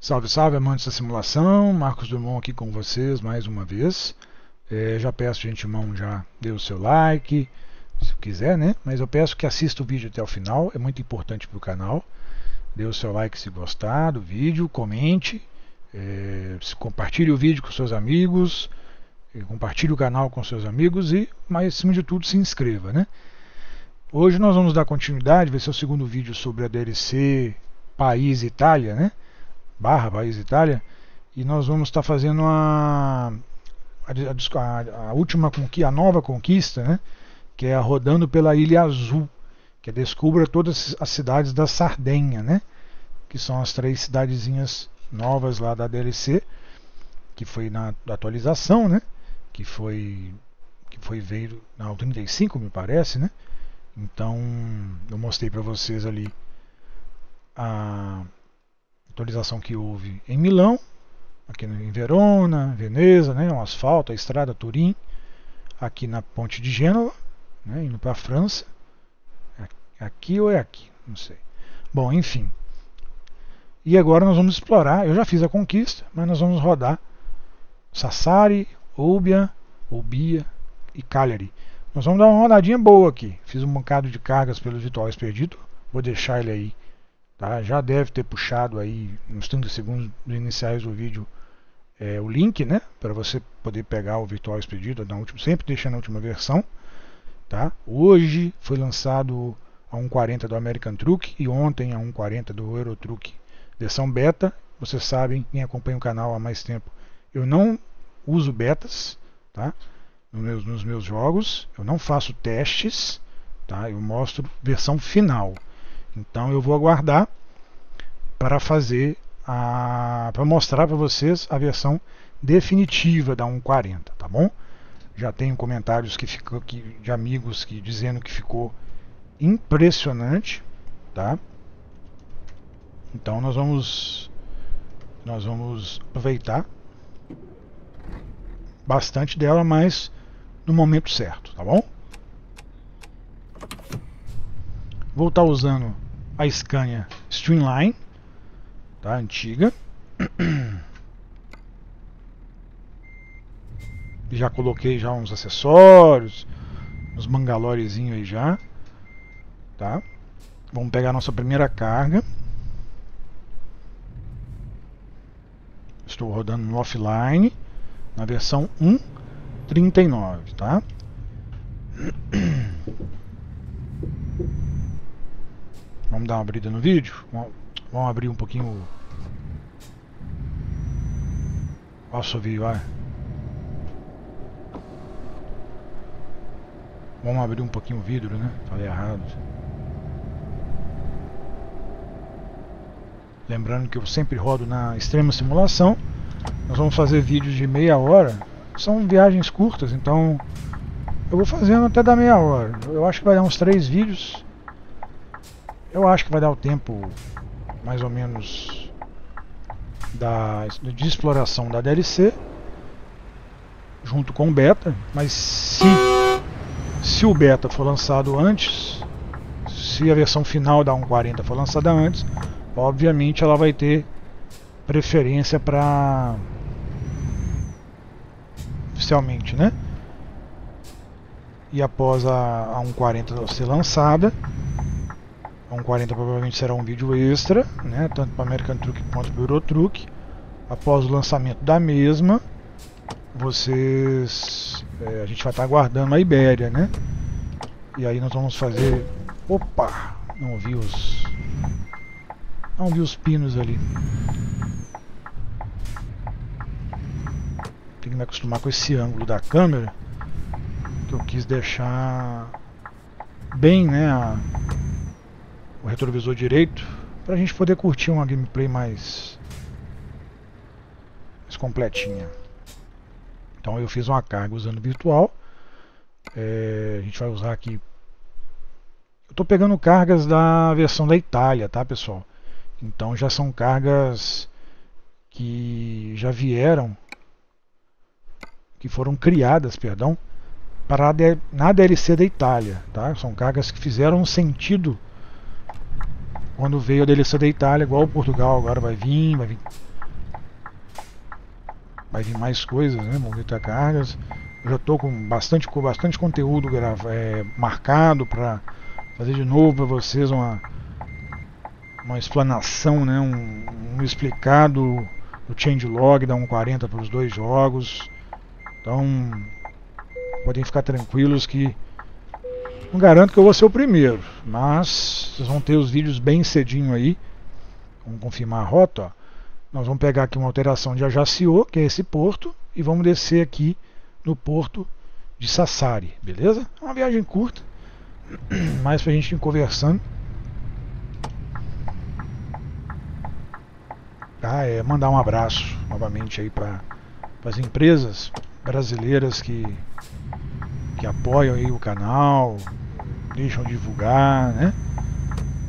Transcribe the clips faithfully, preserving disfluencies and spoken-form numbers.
Salve, salve, amantes da simulação, Marcos Dumont aqui com vocês mais uma vez. É, já peço de antemão, já dê o seu like, se quiser, né? Mas eu peço que assista o vídeo até o final, é muito importante para o canal. Dê o seu like se gostar do vídeo, comente, é, compartilhe o vídeo com seus amigos, compartilhe o canal com seus amigos e, mais acima de tudo, se inscreva, né? Hoje nós vamos dar continuidade, vai ser o segundo vídeo sobre a D L C País Itália, né? Barra País Itália, e nós vamos estar fazendo a, a, a última conquista, a nova conquista, né, que é a rodando pela Ilha Azul, que é descubra todas as cidades da Sardenha, né, que são as três cidadezinhas novas lá da D L C, que foi na atualização, né, que foi que foi veio na trinta e cinco, me parece, né. Então eu mostrei para vocês ali a atualização que houve em Milão, aqui em Verona, Veneza, né, um asfalto, a estrada Turim, aqui na ponte de Gênova, né, indo para a França, aqui ou é aqui, não sei. Bom, enfim. E agora nós vamos explorar, eu já fiz a conquista, mas nós vamos rodar Sassari, Olbia, Olbia e Cagliari. Nós vamos dar uma rodadinha boa aqui. Fiz um bocado de cargas pelo Virtual Expedito, vou deixar ele aí. Tá, já deve ter puxado aí nos trinta segundos iniciais do vídeo é, o link, né, para você poder pegar o Virtual Expedito, na última, sempre deixando a última versão. Tá? Hoje foi lançado a um quarenta do American Truck e ontem a um quarenta do Euro Truck versão beta. Vocês sabem, quem acompanha o canal há mais tempo, eu não uso betas, tá? nos, meus, nos meus jogos, eu não faço testes, tá? Eu mostro versão final. Então eu vou aguardar para fazer a para mostrar para vocês a versão definitiva da um quarenta, tá bom? Já tenho comentários que ficou que de amigos que dizendo que ficou impressionante, tá? Então nós vamos nós vamos aproveitar bastante dela, mas no momento certo, tá bom? Vou estar usando a Scania Streamline, tá, antiga. Já coloquei já uns acessórios, uns mangalorezinhos aí já, tá. Vamos pegar a nossa primeira carga. Estou rodando no offline, na versão um trinta e nove, tá. Vamos dar uma abrida no vídeo, vamos abrir um pouquinho o assovio, vai. Vamos abrir um pouquinho o vidro, né? Falei errado. Lembrando que eu sempre rodo na extrema simulação, nós vamos fazer vídeos de meia hora, são viagens curtas, então eu vou fazendo até da meia hora, eu acho que vai dar uns três vídeos. Eu acho que vai dar o tempo, mais ou menos, da, de exploração da D L C, junto com o beta, mas se, se o beta for lançado antes, se a versão final da um quarenta for lançada antes, obviamente ela vai ter preferência para... oficialmente, né? E após a, a um quarenta ser lançada... A um quarenta provavelmente será um vídeo extra, né, tanto para American Truck quanto para o Euro Truck. Após o lançamento da mesma, vocês, é, a gente vai estar aguardando a Ibéria, né? E aí nós vamos fazer... Opa! Não vi os... Não vi os pinos ali. Tem que me acostumar com esse ângulo da câmera, que eu quis deixar bem, né, a... o retrovisor direito, para a gente poder curtir uma gameplay mais, mais completinha. Então eu fiz uma carga usando virtual, é, a gente vai usar aqui, eu estou pegando cargas da versão da Itália, tá, pessoal? Então já são cargas que já vieram, que foram criadas, perdão, para na D L C da Itália, tá? São cargas que fizeram sentido Quando veio a D L C da Itália, igual o Portugal, agora vai vir, vai vir... Vai vir mais coisas, né? Movimentar cargas. Eu já estou com bastante, com bastante conteúdo grava, é, marcado para fazer de novo para vocês uma, uma explanação, né? um, um explicado do changelog da um quarenta para os dois jogos. Então, podem ficar tranquilos que... Não garanto que eu vou ser o primeiro, mas vocês vão ter os vídeos bem cedinho aí. Vamos confirmar a rota, ó. Nós vamos pegar aqui uma alteração de Ajaccio, que é esse porto, e vamos descer aqui no porto de Sassari, beleza? É uma viagem curta, mas pra gente ir conversando. Ah, é, mandar um abraço novamente aí para as empresas brasileiras que... que apoiam aí o canal, deixam divulgar, né?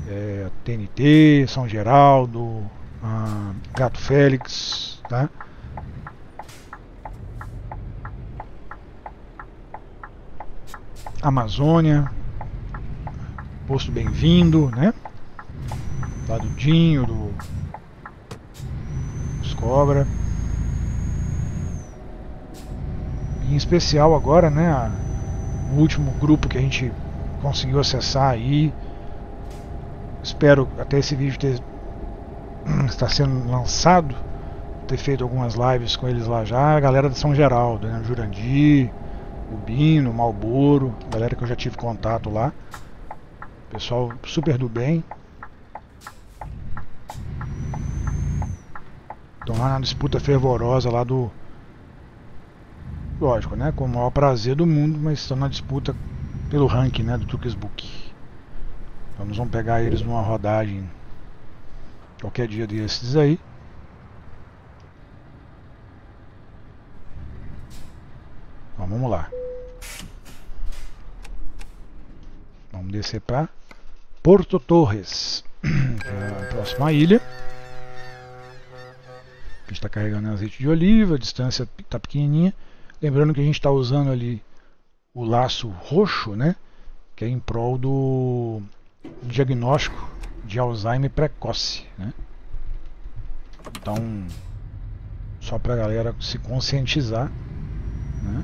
É, T N T, São Geraldo, ah, Gato Félix, tá? Amazônia, Posto Bem-vindo, né? Lá do Dinho, do dos Cobra. E em especial agora, né? A... O último grupo que a gente conseguiu acessar aí. Espero até esse vídeo ter, estar sendo lançado, ter feito algumas lives com eles lá já. A galera de São Geraldo, né? Jurandir, Ubino, Malboro, galera que eu já tive contato lá. Pessoal super do bem. Estão lá na disputa fervorosa lá do... Lógico, né? Com o maior prazer do mundo, mas estão na disputa pelo ranking, né? Do Trukesbook. Então nós vamos pegar eles numa rodagem qualquer dia desses aí. Então, vamos lá. Vamos descer para Porto Torres, que é a próxima ilha. A gente está carregando azeite de oliva, a distância está pequenininha. Lembrando que a gente está usando ali o laço roxo, né? Que é em prol do diagnóstico de Alzheimer precoce, né? Então, só para a galera se conscientizar, né?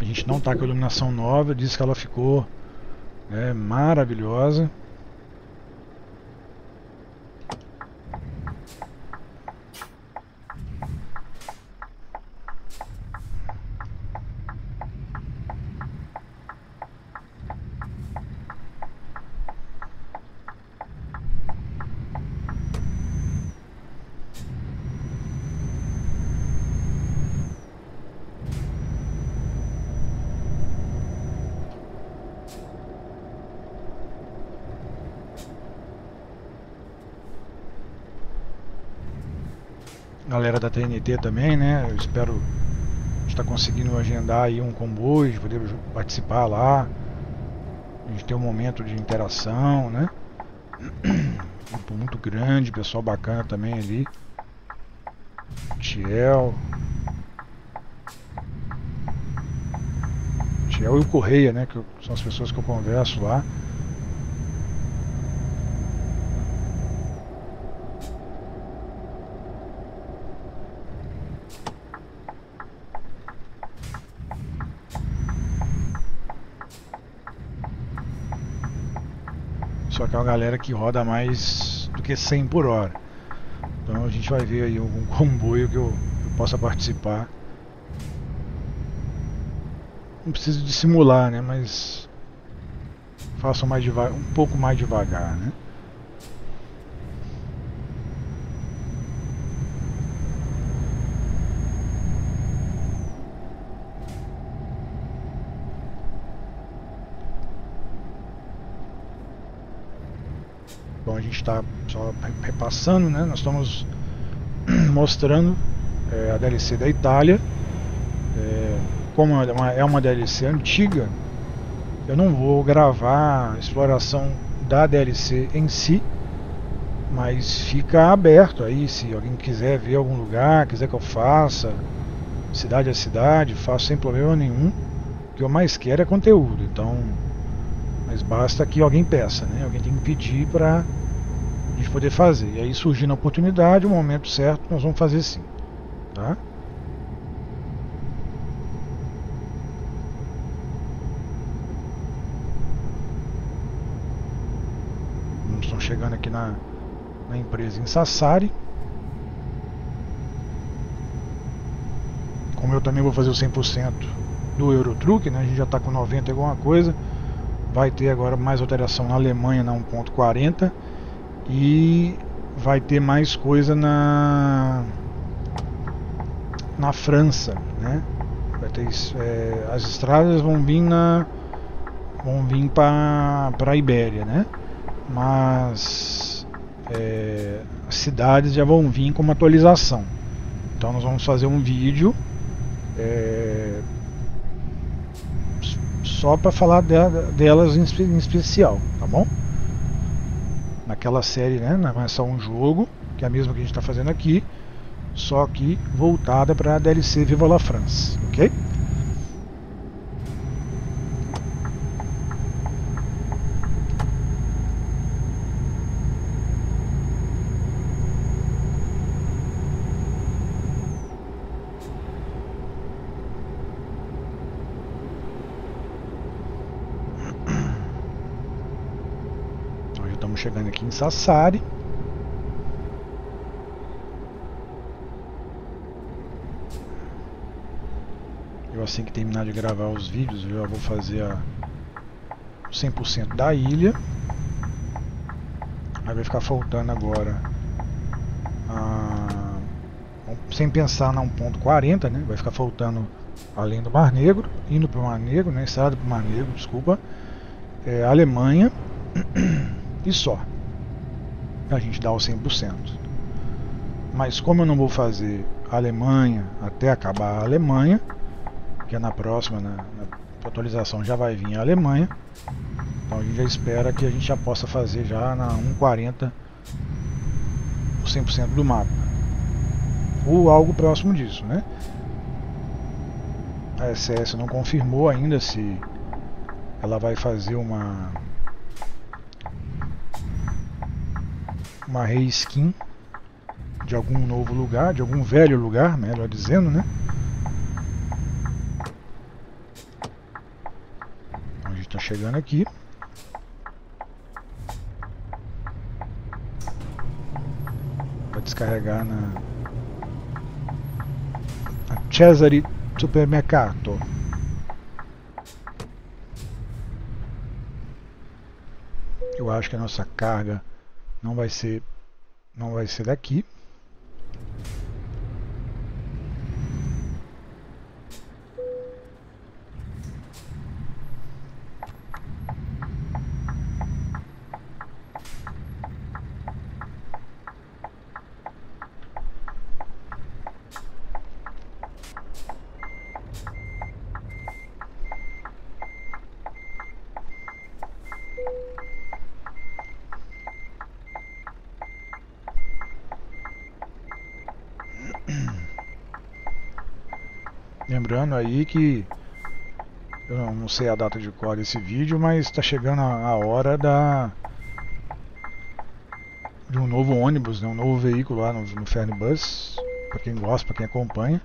A gente não está com a iluminação nova, diz que ela ficou, né, maravilhosa. Galera da T N T também, né? Eu espero estar conseguindo agendar aí um comboio, de poder participar lá, a gente ter um momento de interação, né? Grupo muito grande, pessoal bacana também ali. Tiel, Tiel e o Correia, né? Que são as pessoas que eu converso lá. Só que é uma galera que roda mais do que cem por hora. Então a gente vai ver aí algum comboio que eu, que eu possa participar. Não preciso dissimular, né? Mas faço mais devagar, um pouco mais devagar, né? A gente está só repassando, né? Nós estamos mostrando é, a D L C da Itália. É, como é uma, é uma D L C antiga, eu não vou gravar a exploração da D L C em si, mas fica aberto aí, se alguém quiser ver algum lugar, quiser que eu faça, cidade a cidade, faço sem problema nenhum. que eu mais quero é conteúdo, então... Mas basta que alguém peça, né? Alguém tem que pedir para a gente poder fazer. E aí, surgindo a oportunidade, o momento certo, nós vamos fazer sim, tá? Estamos chegando aqui na, na empresa em Sassari. Como eu também vou fazer o cem por cento do Euro Truck, né? A gente já está com noventa alguma coisa. Vai ter agora mais alteração na Alemanha na um ponto quarenta e vai ter mais coisa na na França, né? Vai ter é, as estradas vão vir na vão vir para para Ibéria, né? Mas é, as cidades já vão vir como atualização. Então nós vamos fazer um vídeo é, só para falar delas em especial, tá bom? Naquela série, né? Não é só um jogo, que é a mesma que a gente está fazendo aqui, só que voltada para a D L C Viva la France, ok? Chegando aqui em Sassari. Eu, assim que terminar de gravar os vídeos, eu já vou fazer a cem por cento da ilha. Aí vai ficar faltando agora a... sem pensar na um ponto quarenta, né? Vai ficar faltando além do Mar Negro, indo para o Mar Negro, né? Estrada para o Mar Negro, desculpa, é, Alemanha. E só a gente dá o cem por cento. Mas como eu não vou fazer a Alemanha até acabar a Alemanha, que é na próxima, na, na atualização já vai vir a Alemanha, então a gente já espera que a gente já possa fazer já na um ponto quarenta o cem por cento do mapa ou algo próximo disso, né? A S S não confirmou ainda se ela vai fazer uma uma reskin de algum novo lugar, de algum velho lugar, melhor dizendo, né? Então a gente está chegando aqui. Para descarregar na a Cesare Supermercato. Eu acho que a nossa carga não vai ser não vai ser daqui. Lembrando aí que eu não sei a data de cor desse vídeo, mas está chegando a hora da de um novo ônibus, né? Um novo veículo lá no, no Fernbus, para quem gosta, para quem acompanha.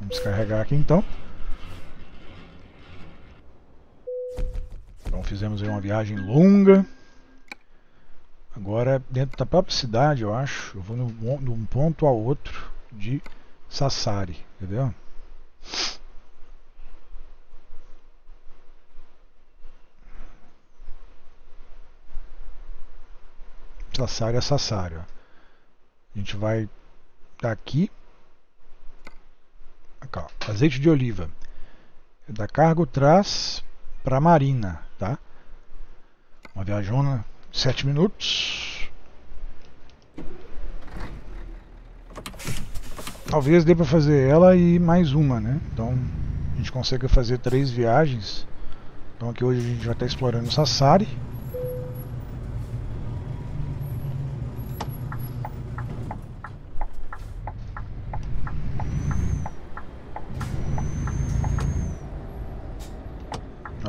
Vamos descarregar aqui então. Então fizemos aí uma viagem longa. Agora, dentro da própria cidade, eu acho, eu vou de um ponto a outro de Sassari, entendeu? Sassari é Sassari, ó. A gente vai daqui, ó, azeite de oliva, é da Cargo Trás para Marina, tá? Uma viajona. Sete minutos. Talvez dê para fazer ela e mais uma, né? Então a gente consegue fazer três viagens. Então aqui hoje a gente vai estar explorando Sassari.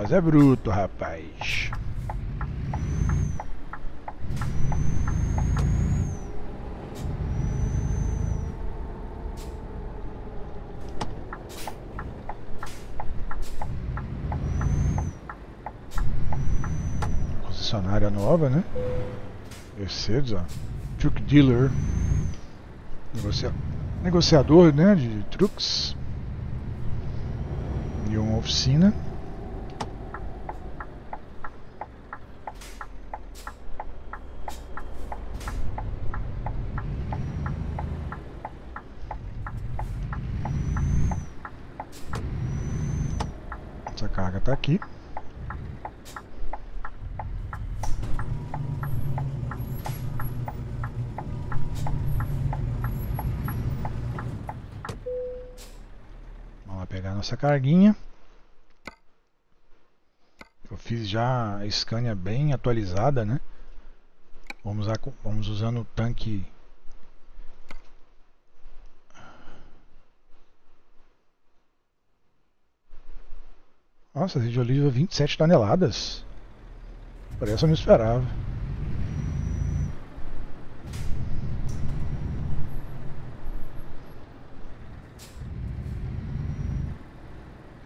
Nós é bruto, rapaz. Concessionária nova, né? Mercedes, ó. Truck dealer. Negocia... Negociador, né? De truques. E uma oficina. Essa carga tá aqui. Essa carguinha eu fiz já a Scania bem atualizada, né? Vamos, a, vamos usando o tanque nossa, azeite de oliva vinte e sete toneladas. Por essa eu não esperava.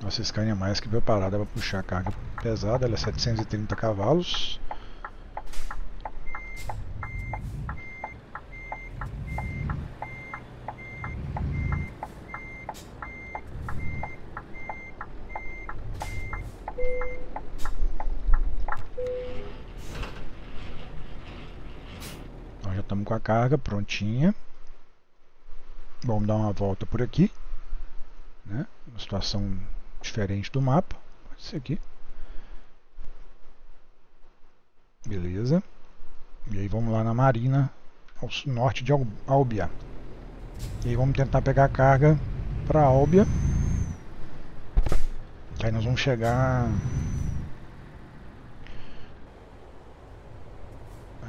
Nossa Scania é mais que preparada para puxar a carga pesada, ela é setecentos e trinta cavalos. Nós já estamos com a carga prontinha. Vamos dar uma volta por aqui, né? Uma situação diferente do mapa, pode ser aqui, beleza. E aí vamos lá na marina ao norte de Olbia e aí vamos tentar pegar a carga para Olbia. Aí nós vamos chegar,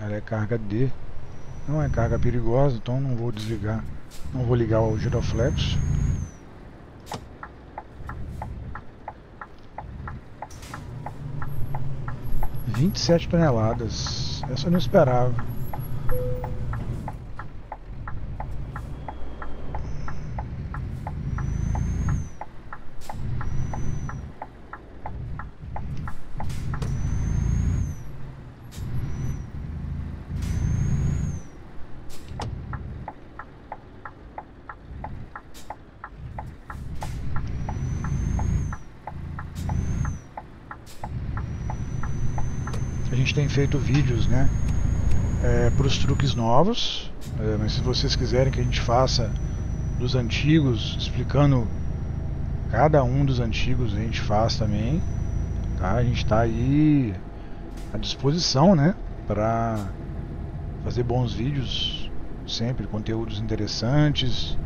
ela é carga D, não é carga perigosa, então não vou desligar, não vou ligar o giroflexo. Vinte e sete toneladas, essa eu não esperava. Tem feito vídeos, né, é, para os truques novos, é, mas se vocês quiserem que a gente faça dos antigos, explicando cada um dos antigos, a gente faz também, tá? A gente está aí à disposição, né, para fazer bons vídeos, sempre conteúdos interessantes.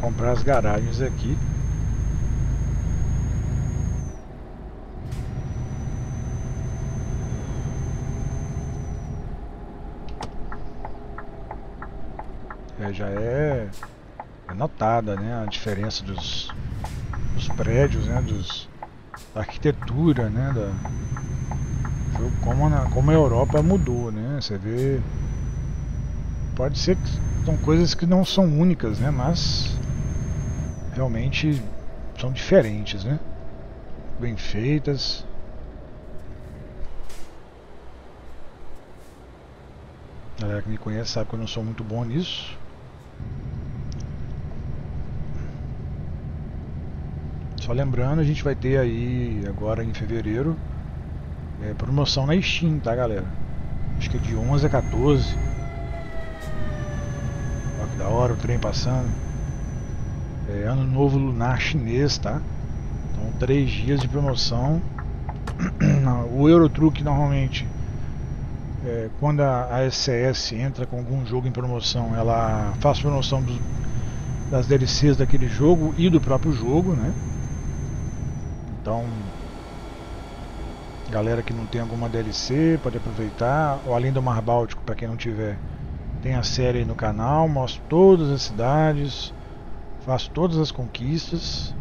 Comprar as garagens aqui. É, já é, é notada, né, a diferença dos, dos prédios, né, dos, da arquitetura, né, da, como, na, como a Europa mudou, né, você vê. Pode ser que são coisas que não são únicas, né, mas realmente são diferentes, né? Bem feitas. A galera que me conhece sabe que eu não sou muito bom nisso. Só lembrando, a gente vai ter aí agora em fevereiro É promoção na Steam, tá, galera? Acho que é de onze a quatorze. Olha que da hora o trem passando. É ano novo lunar chinês, tá? Então três dias de promoção. O Euro Truck normalmente é, quando a S S entra com algum jogo em promoção, ela faz promoção dos, das D L Cs daquele jogo e do próprio jogo, né? Então, galera que não tem alguma D L C pode aproveitar. Ou além do Mar Báltico, para quem não tiver, tem a série aí no canal, mostro todas as cidades, faço todas as conquistas.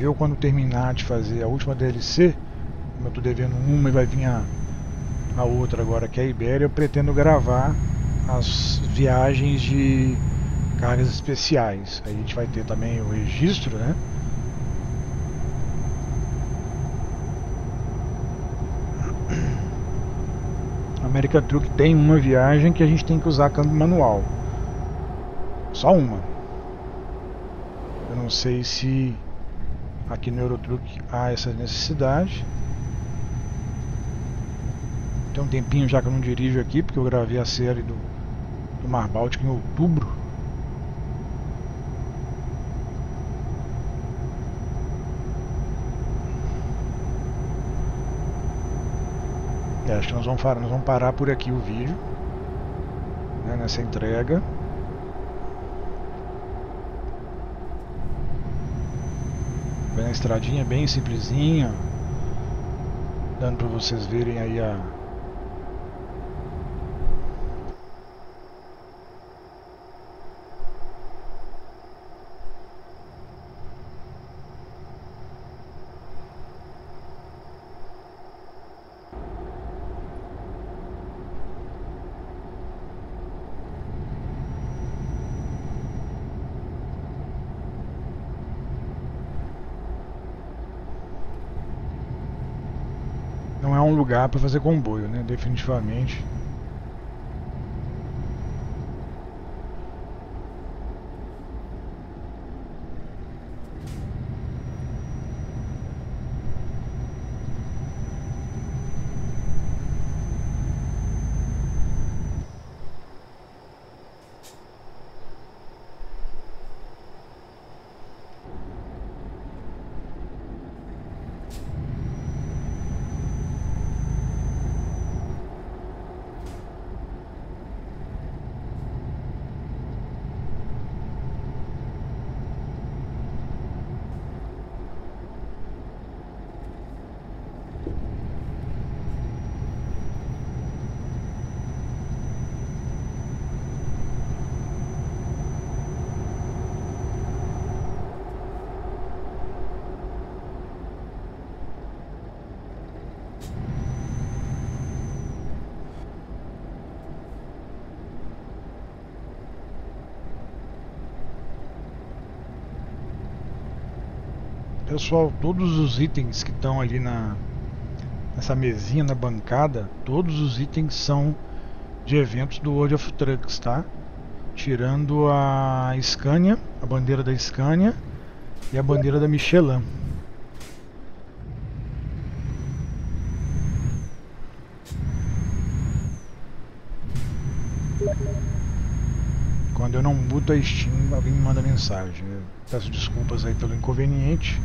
Eu, quando terminar de fazer a última D L C, como eu tô devendo uma e vai vir a, a outra agora, que é a Ibéria, eu pretendo gravar as viagens de cargas especiais. Aí a gente vai ter também o registro, né? A American Truck tem uma viagem que a gente tem que usar câmbio manual. Só uma. Eu não sei se aqui no Euro Truck há essa necessidade. Tem um tempinho já que eu não dirijo aqui, porque eu gravei a série do, do Mar Báltico em outubro. É, acho que nós vamos, nós vamos parar por aqui o vídeo, né, nessa entrega. Na estradinha bem simplesinha, dando para vocês verem aí a lugar para fazer comboio, né? Definitivamente. Pessoal, todos os itens que estão ali na nessa mesinha, na bancada, todos os itens são de eventos do World of Trucks, tá? Tirando a Scania, a bandeira da Scania e a bandeira da Michelin. Quando eu não boto a Steam, alguém me manda mensagem. Eu peço desculpas aí pelo inconveniente.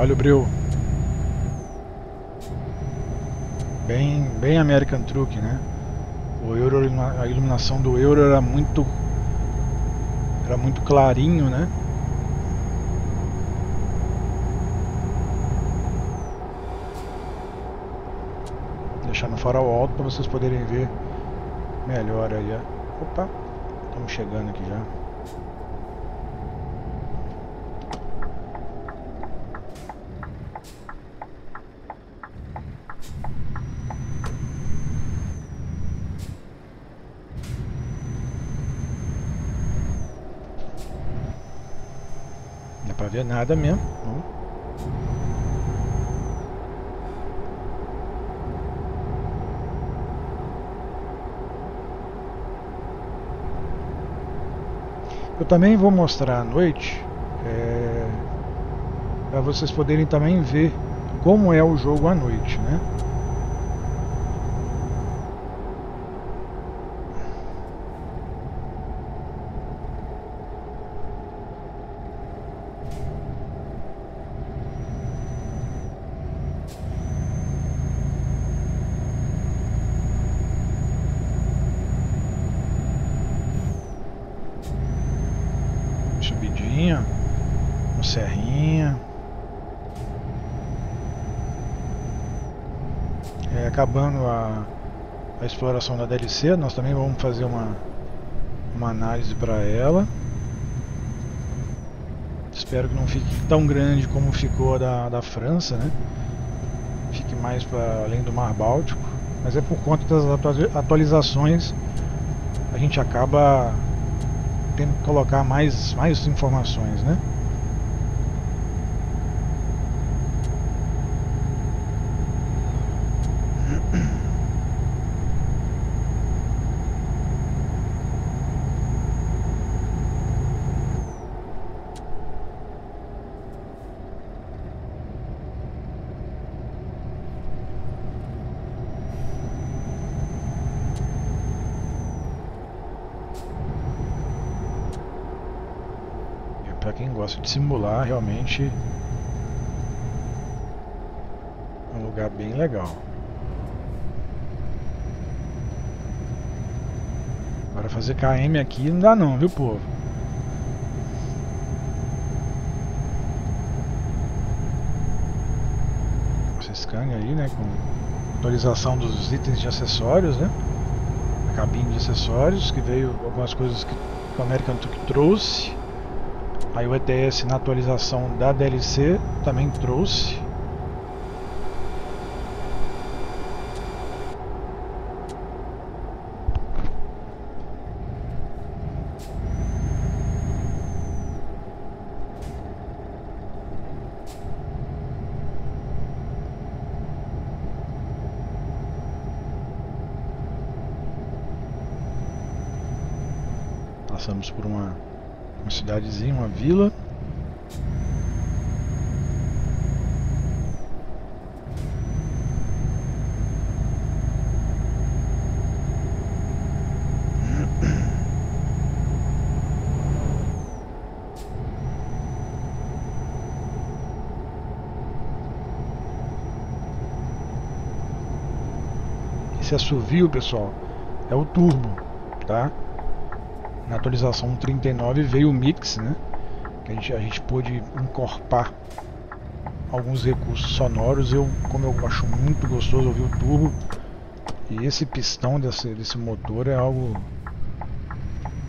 Olha o breu. Bem, bem American Truck, né? O Euro, a iluminação do Euro era muito, era muito clarinho, né? deixar no farol alto para vocês poderem ver melhor aí, ó. Opa, estamos chegando aqui já. Não dá para ver nada mesmo. Eu também vou mostrar à noite, é, para vocês poderem também ver como é o jogo à noite, né? Acabando a, a exploração da D L C, nós também vamos fazer uma, uma análise para ela. Espero que não fique tão grande como ficou a da, da França, né? Fique mais para além do Mar Báltico, mas é por conta das atualizações a gente acaba tendo que colocar mais, mais informações, né? De simular, realmente é um lugar bem legal. Agora fazer K M aqui não dá não, viu, povo? Essa Scania aí, né, com atualização dos itens de acessórios, né, a cabine de acessórios, que veio algumas coisas que o American Truck trouxe. Aí o E T S na atualização da D L C também trouxe. Passamos por uma uma cidadezinha, uma vila. Esse assovio, pessoal, é o turbo, tá? Na atualização trinta e nove veio o mix, né? Que a gente, a gente pôde encorpar alguns recursos sonoros. Eu, como eu acho muito gostoso ouvir o turbo, e esse pistão desse, desse motor é algo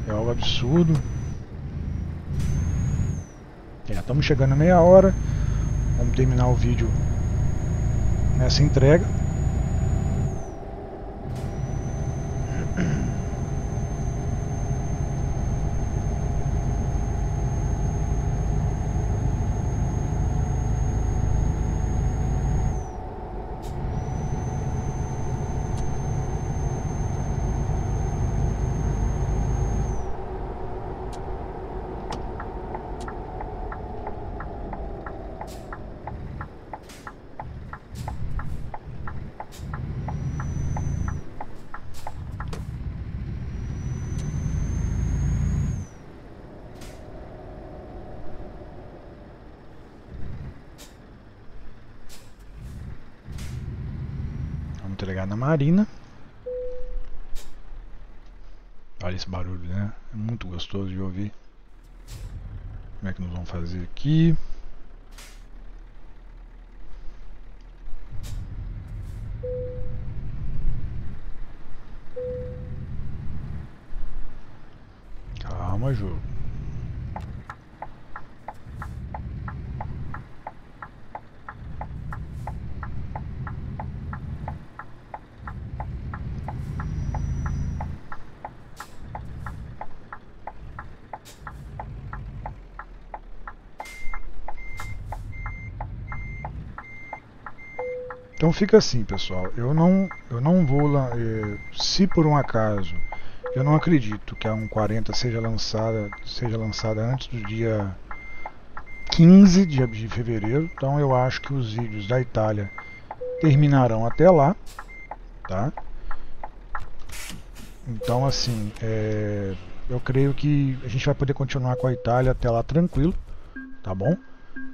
é algo absurdo. É, estamos chegando a meia hora, vamos terminar o vídeo nessa entrega. Entregar na marina. Olha esse barulho, né? É muito gostoso de ouvir. Como é que nós vamos fazer aqui? Então fica assim, pessoal, eu não, eu não vou lá, eh, se por um acaso, eu não acredito que a um quarenta seja lançada, seja lançada antes do dia quinze de fevereiro, então eu acho que os vídeos da Itália terminarão até lá, tá? Então assim, é, eu creio que a gente vai poder continuar com a Itália até lá tranquilo, tá bom?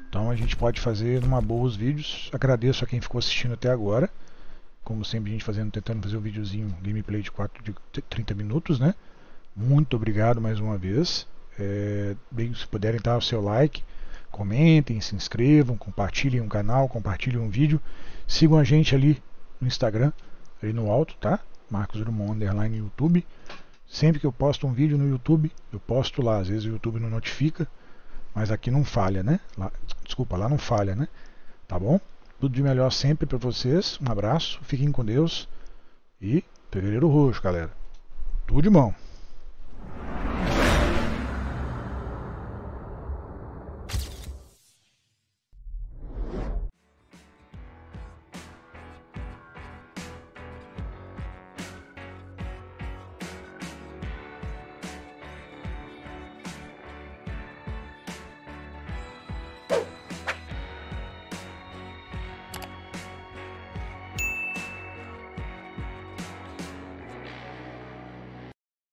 Então a gente pode fazer uma boa os vídeos. Agradeço a quem ficou assistindo até agora. Como sempre, a gente fazendo, tentando fazer um videozinho gameplay de, quatro, de trinta minutos, né? Muito obrigado mais uma vez. É, bem, se puderem dar o seu like, comentem, se inscrevam, compartilhem um canal, compartilhem um vídeo. Sigam a gente ali no Instagram, ali no alto, tá? Marcos Drummond underline YouTube. Sempre que eu posto um vídeo no YouTube, eu posto lá. Às vezes o YouTube não notifica, mas aqui não falha, né? Lá, desculpa, lá não falha, né? Tá bom? Tudo de melhor sempre para vocês. Um abraço, fiquem com Deus. E fevereiro roxo, galera. Tudo de bom.